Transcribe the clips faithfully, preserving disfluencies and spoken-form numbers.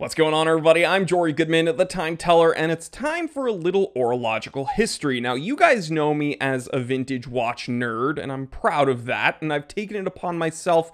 What's going on, everybody? I'm Jory Goodman, the Time Teller, and it's time for a little horological history. Now, you guys know me as a vintage watch nerd, and I'm proud of that, and I've taken it upon myself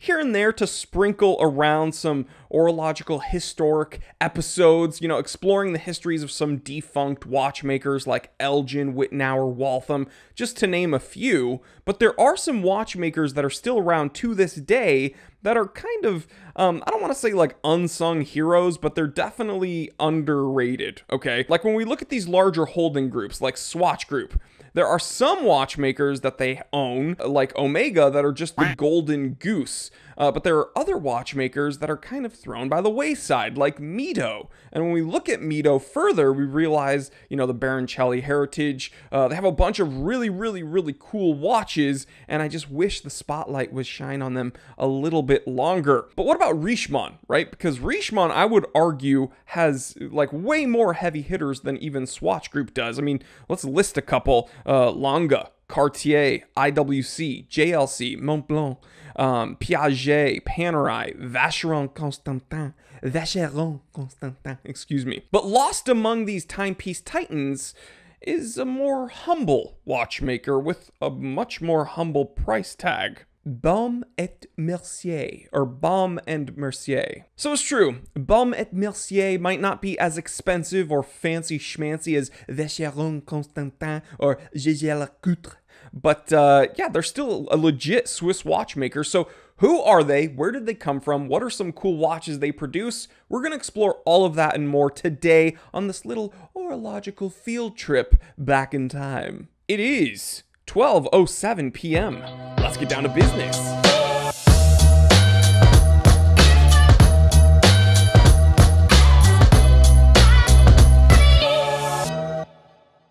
here and there to sprinkle around some horological historic episodes, you know, exploring the histories of some defunct watchmakers like Elgin, Wittenauer, Waltham, just to name a few. But there are some watchmakers that are still around to this day that are kind of, um, I don't want to say like unsung heroes, but they're definitely underrated, okay? Like when we look at these larger holding groups, like Swatch Group, there are some watchmakers that they own, like Omega, that are just the golden goose. Uh, but there are other watchmakers that are kind of thrown by the wayside, like Mido. And when we look at Mido further, we realize, you know, the Baroncelli heritage, uh, they have a bunch of really, really, really cool watches, and I just wish the spotlight would shine on them a little bit longer. But what about Richemont, right? Because Richemont, I would argue, has like way more heavy hitters than even Swatch Group does. I mean, let's list a couple. Uh, Longa, Cartier, I W C, J L C, Montblanc, um, Piaget, Panerai, Vacheron Constantin, Vacheron Constantin, excuse me. But lost among these timepiece titans is a more humble watchmaker with a much more humble price tag. Baume et Mercier, or Baume and Mercier. So it's true, Baume et Mercier might not be as expensive or fancy schmancy as Vacheron Constantin or Jaeger-LeCoultre, but uh, yeah, they're still a legit Swiss watchmaker. So who are they? Where did they come from? What are some cool watches they produce? We're going to explore all of that and more today on this little horological field trip back in time. It is twelve oh seven p m Let's get down to business.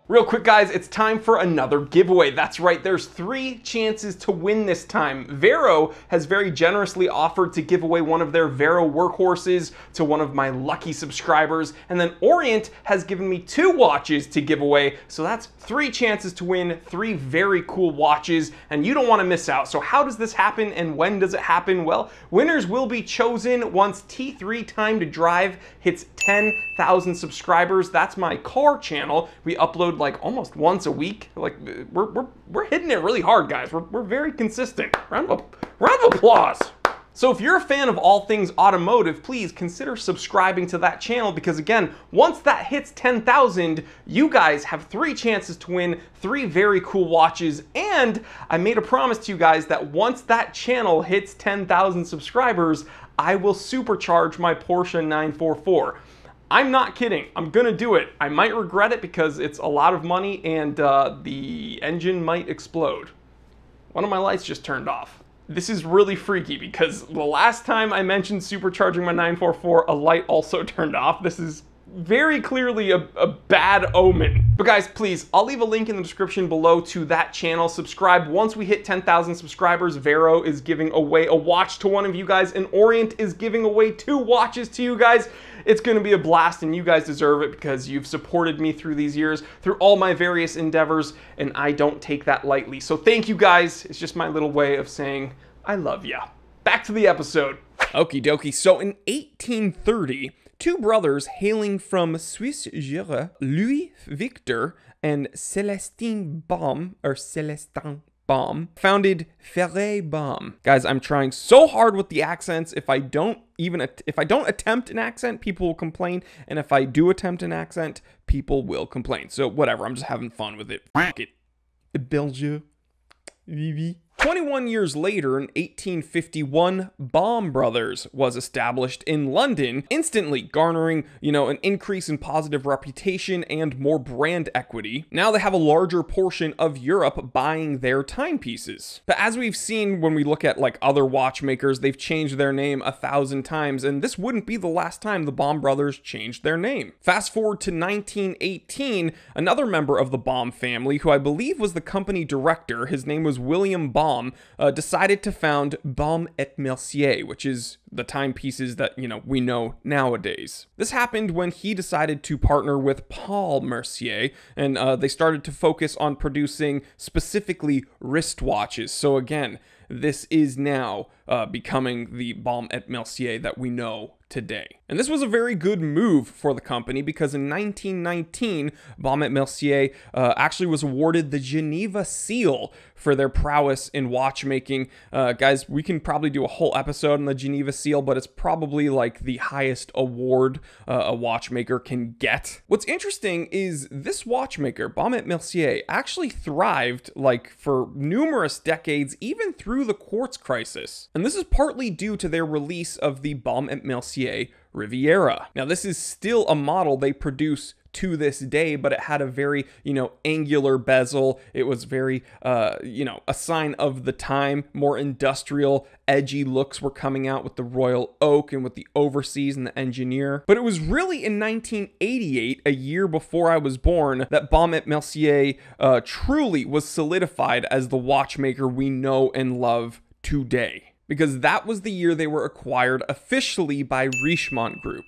Real quick, guys, it's time for another giveaway. That's right, there's three chances to win this time. Vero has very generously offered to give away one of their Vero workhorses to one of my lucky subscribers, and then Orient has given me two watches to give away, so that's three chances to win three very cool watches, and you don't want to miss out. So how does this happen, and when does it happen? Well, winners will be chosen once T three Time to Drive hits ten thousand subscribers. That's my car channel. We upload like almost once a week. Like we're, we're, we're hitting it really hard, guys. We're, we're very consistent. Round of, round of applause. So if you're a fan of all things automotive, please consider subscribing to that channel, because again, once that hits ten thousand, you guys have three chances to win three very cool watches. And I made a promise to you guys that once that channel hits ten thousand subscribers, I will supercharge my Porsche nine four four. I'm not kidding. I'm gonna do it. I might regret it because it's a lot of money and uh, the engine might explode. One of my lights just turned off. This is really freaky because the last time I mentioned supercharging my nine four four, a light also turned off. This is very clearly a, a bad omen. But guys, please, I'll leave a link in the description below to that channel. Subscribe. Once we hit ten thousand subscribers, Vero is giving away a watch to one of you guys, and Orient is giving away two watches to you guys. It's going to be a blast, and you guys deserve it because you've supported me through these years, through all my various endeavors, and I don't take that lightly. So thank you guys. It's just my little way of saying I love ya. Back to the episode. Okie dokie. So in eighteen thirty, two brothers hailing from Swiss Jura, Louis Victor and Céléstin Baume, or Céléstin Baume, founded Baume. Guys, I'm trying so hard with the accents. If I don't even if I don't attempt an accent, people will complain, and if I do attempt an accent, people will complain. So whatever, I'm just having fun with it. Fuck it. Belgium, Vivi. twenty-one years later, in eighteen fifty-one, Baume Brothers was established in London, instantly garnering, you know, an increase in positive reputation and more brand equity. Now they have a larger portion of Europe buying their timepieces. But as we've seen when we look at like other watchmakers, they've changed their name a thousand times, and this wouldn't be the last time the Baume Brothers changed their name. Fast forward to nineteen eighteen, another member of the Baume family, who I believe was the company director, his name was William Baume, Uh, decided to found Baume et Mercier, which is the timepieces that, you know, we know nowadays. This happened when he decided to partner with Paul Mercier, and uh, they started to focus on producing specifically wristwatches. So again, this is now uh, becoming the Baume et Mercier that we know today. And this was a very good move for the company because in nineteen nineteen, Baume et Mercier uh, actually was awarded the Geneva Seal for their prowess in watchmaking. Uh, guys, we can probably do a whole episode on the Geneva Seal, but it's probably like the highest award uh, a watchmaker can get. What's interesting is this watchmaker, Baume et Mercier, actually thrived like for numerous decades, even through the quartz crisis, and this is partly due to their release of the Baume et Mercier Riviera. Now, this is still a model they produce to this day, but it had a very, you know, angular bezel. It was very, uh, you know, a sign of the time. More industrial, edgy looks were coming out with the Royal Oak and with the Overseas and the Engineer. But it was really in nineteen eighty-eight, a year before I was born, that Baume et Mercier uh, truly was solidified as the watchmaker we know and love today, because that was the year they were acquired officially by Richemont Group.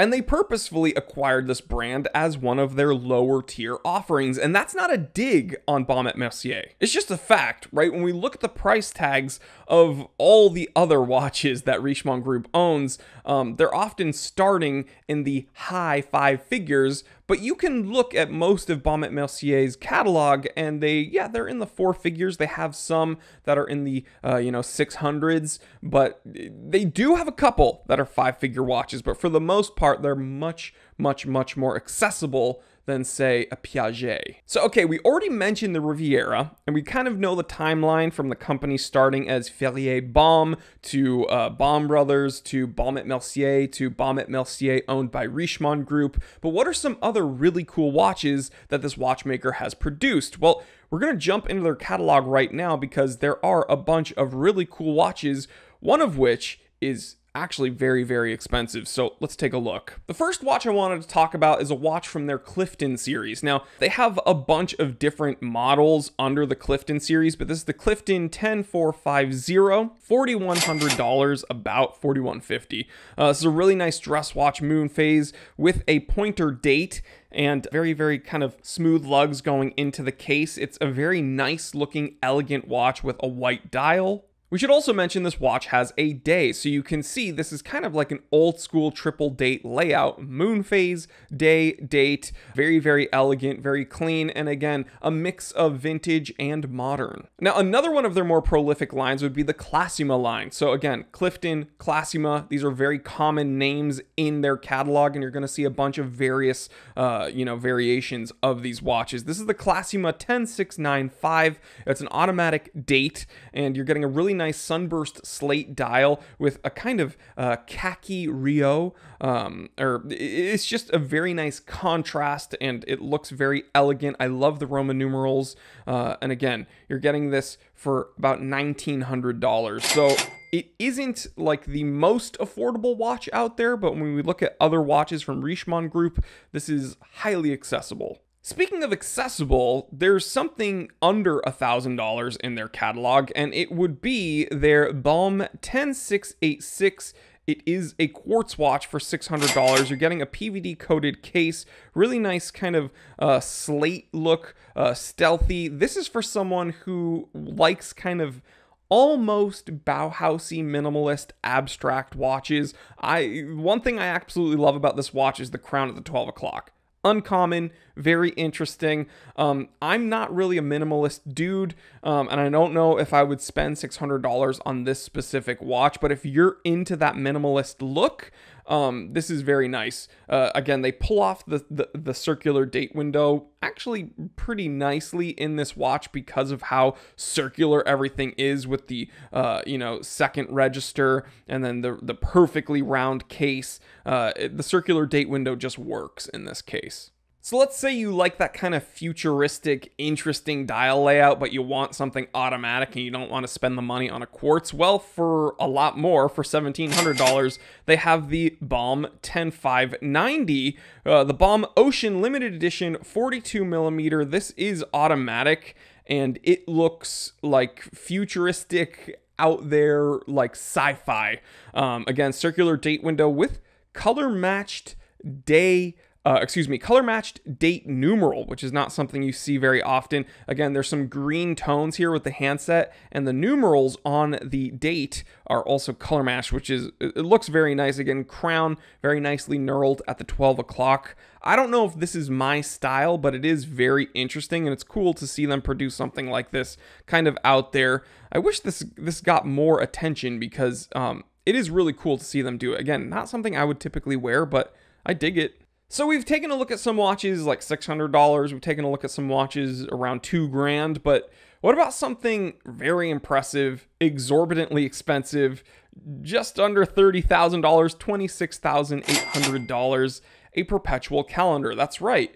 And they purposefully acquired this brand as one of their lower tier offerings. And that's not a dig on Baume et Mercier. It's just a fact, right? When we look at the price tags of all the other watches that Richemont Group owns, um, they're often starting in the high five figures, but you can look at most of Baume et Mercier's catalog and they, yeah, they're in the four figures. They have some that are in the, uh, you know, six hundreds, but they do have a couple that are five figure watches. But for the most part, they're much, much, much more accessible than, say, a Piaget. So, okay, we already mentioned the Riviera, and we kind of know the timeline from the company starting as Ferrier Baume to uh, Baume Brothers to Baume et Mercier to Baume et Mercier owned by Richemont Group. But what are some other really cool watches that this watchmaker has produced? Well, we're going to jump into their catalog right now because there are a bunch of really cool watches, one of which is actually very, very expensive. So let's take a look. The first watch I wanted to talk about is a watch from their Clifton series. Now, they have a bunch of different models under the Clifton series, but this is the Clifton ten four fifty, forty-one hundred dollars, about forty-one fifty. Uh, this is a really nice dress watch, moon phase with a pointer date and very, very kind of smooth lugs going into the case. It's a very nice looking, elegant watch with a white dial. We should also mention this watch has a day, so you can see this is kind of like an old school triple date layout. Moon phase, day, date, very, very elegant, very clean, and again, a mix of vintage and modern. Now, another one of their more prolific lines would be the Classima line. So again, Clifton, Classima, these are very common names in their catalog, and you're gonna see a bunch of various, uh, you know, variations of these watches. This is the Classima ten six ninety-five. It's an automatic date, and you're getting a really nice nice sunburst slate dial with a kind of uh, khaki Rio, um, or it's just a very nice contrast and it looks very elegant. I love the Roman numerals. Uh, and again, you're getting this for about nineteen hundred dollars. So it isn't like the most affordable watch out there, but when we look at other watches from Richemont Group, this is highly accessible. Speaking of accessible, there's something under one thousand dollars in their catalog, and it would be their Baume ten six eighty-six. It is a quartz watch for six hundred dollars. You're getting a P V D-coated case, really nice kind of uh, slate look, uh, stealthy. This is for someone who likes kind of almost Bauhausy minimalist abstract watches. I one thing I absolutely love about this watch is the crown at the twelve o'clock. Uncommon, very interesting. Um, I'm not really a minimalist dude, um, and I don't know if I would spend six hundred dollars on this specific watch, but if you're into that minimalist look, um, this is very nice. Uh, again, they pull off the, the, the circular date window actually pretty nicely in this watch because of how circular everything is with the, uh, you know, second register and then the, the perfectly round case. Uh, it, the circular date window just works in this case. So let's say you like that kind of futuristic, interesting dial layout, but you want something automatic and you don't want to spend the money on a quartz. Well, for a lot more, for seventeen hundred dollars, they have the Baume ten five ninety, uh, the Baume Ocean Limited Edition, forty-two millimeter. This is automatic and it looks like futuristic out there, like sci-fi. Um, again, circular date window with color matched day, uh, excuse me, color matched date numeral, which is not something you see very often. Again, there's some green tones here with the handset, and the numerals on the date are also color matched, which is, it looks very nice. Again, crown very nicely knurled at the twelve o'clock. I don't know if this is my style, but it is very interesting, and it's cool to see them produce something like this kind of out there. I wish this this got more attention because um, it is really cool to see them do it. Again, not something I would typically wear, but I dig it. So we've taken a look at some watches like six hundred dollars. We've taken a look at some watches around two grand, but what about something very impressive, exorbitantly expensive, just under thirty thousand dollars, twenty-six thousand eight hundred dollars? A perpetual calendar. That's right.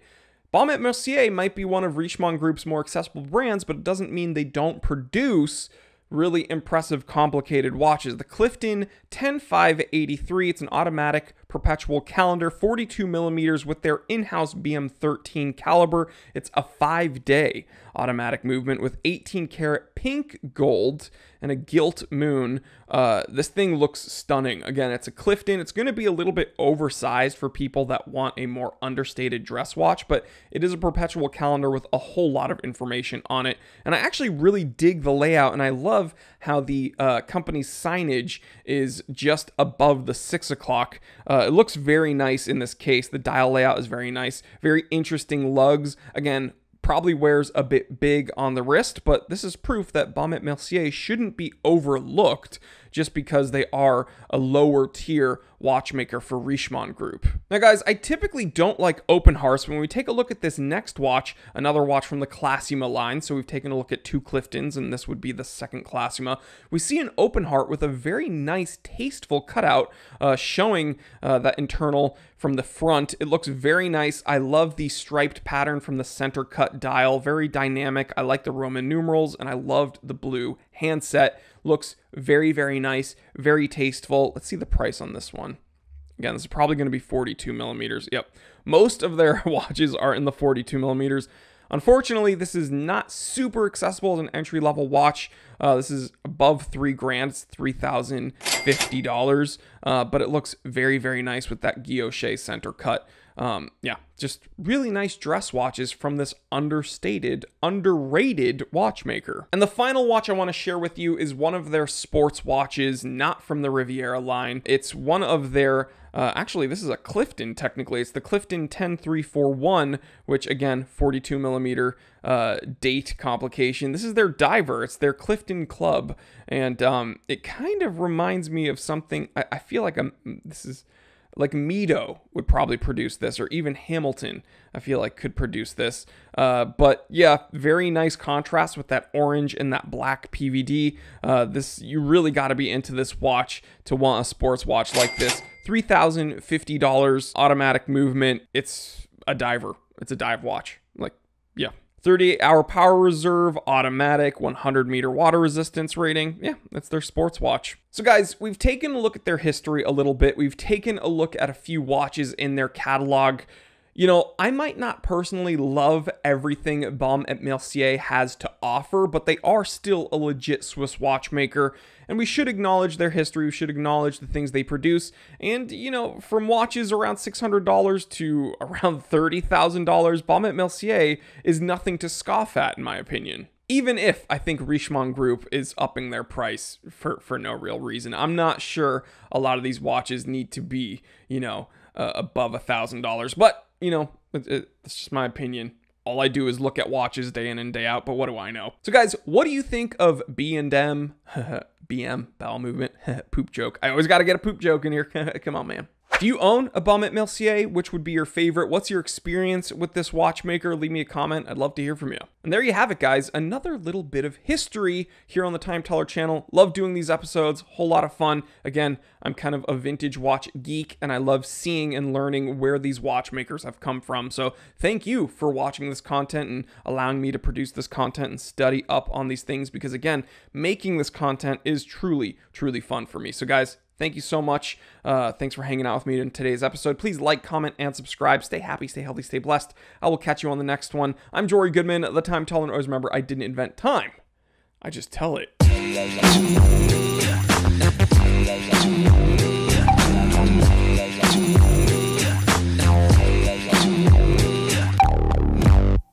Baume et Mercier might be one of Richemont Group's more accessible brands, but it doesn't mean they don't produce really impressive, complicated watches. The Clifton ten five eighty-three, it's an automatic perpetual calendar, forty-two millimeters with their in-house B M thirteen caliber. It's a five-day automatic movement with eighteen karat pink gold and a gilt moon. Uh, this thing looks stunning. Again, it's a Clifton. It's going to be a little bit oversized for people that want a more understated dress watch, but it is a perpetual calendar with a whole lot of information on it. And I actually really dig the layout, and I love how the uh, company's signage is just above the six o'clock. Uh, it looks very nice in this case. The dial layout is very nice. Very interesting lugs. Again, probably wears a bit big on the wrist, but this is proof that Baume et Mercier shouldn't be overlooked just because they are a lower tier watchmaker for Richemont Group. Now guys, I typically don't like open hearts. When we take a look at this next watch, another watch from the Classima line, so we've taken a look at two Cliftons, and this would be the second Classima, we see an open heart with a very nice, tasteful cutout uh, showing uh, that internal from the front. It looks very nice. I love the striped pattern from the center cut dial, very dynamic. I like the Roman numerals, and I loved the blue handset. Looks very, very nice, very tasteful. Let's see the price on this one. Again, this is probably going to be forty-two millimeters. Yep. Most of their watches are in the forty-two millimeters. Unfortunately, this is not super accessible as an entry-level watch. Uh, this is above three grand. It's three thousand fifty dollars, uh, but it looks very, very nice with that guilloche center cut. Um, yeah, just really nice dress watches from this understated, underrated watchmaker. And the final watch I want to share with you is one of their sports watches, not from the Riviera line. It's one of their, uh, actually this is a Clifton technically, it's the Clifton ten three forty-one, which again, forty-two millimeter uh, date complication. This is their diver, it's their Clifton Club. And um, it kind of reminds me of something, I, I feel like I'm, this is, like Mido would probably produce this, or even Hamilton, I feel like, could produce this. Uh, but yeah, very nice contrast with that orange and that black P V D. Uh, this, you really got to be into this watch to want a sports watch like this. three thousand fifty dollars, automatic movement. It's a diver. It's a dive watch. Like, yeah. thirty-eight hour power reserve, automatic, one hundred meter water resistance rating. Yeah, that's their sports watch. So guys, we've taken a look at their history a little bit. We've taken a look at a few watches in their catalog. You know, I might not personally love everything Baume et Mercier has to offer, but they are still a legit Swiss watchmaker, and we should acknowledge their history. We should acknowledge the things they produce. And, you know, from watches around six hundred dollars to around thirty thousand dollars, Baume et Mercier is nothing to scoff at, in my opinion. Even if I think Richemont Group is upping their price for, for no real reason. I'm not sure a lot of these watches need to be, you know, uh, above one thousand dollars. But, you know, it, it, it's just my opinion. All I do is look at watches day in and day out, but what do I know? So guys, what do you think of B and M? B M, bowel movement, poop joke. I always got to get a poop joke in here. Come on, man. Do you own a Baume et Mercier? Which would be your favorite? What's your experience with this watchmaker? Leave me a comment. I'd love to hear from you. And there you have it, guys. Another little bit of history here on the Time Teller channel. Love doing these episodes. Whole lot of fun. Again, I'm kind of a vintage watch geek, and I love seeing and learning where these watchmakers have come from. So thank you for watching this content and allowing me to produce this content and study up on these things, because again, making this content is truly, truly fun for me. So guys, thank you so much. Uh, thanks for hanging out with me in today's episode. Please like, comment, and subscribe. Stay happy, stay healthy, stay blessed. I will catch you on the next one. I'm Jory Goodman, the Time Teller, and always remember, I didn't invent time. I just tell it.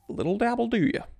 Little dabble do ya.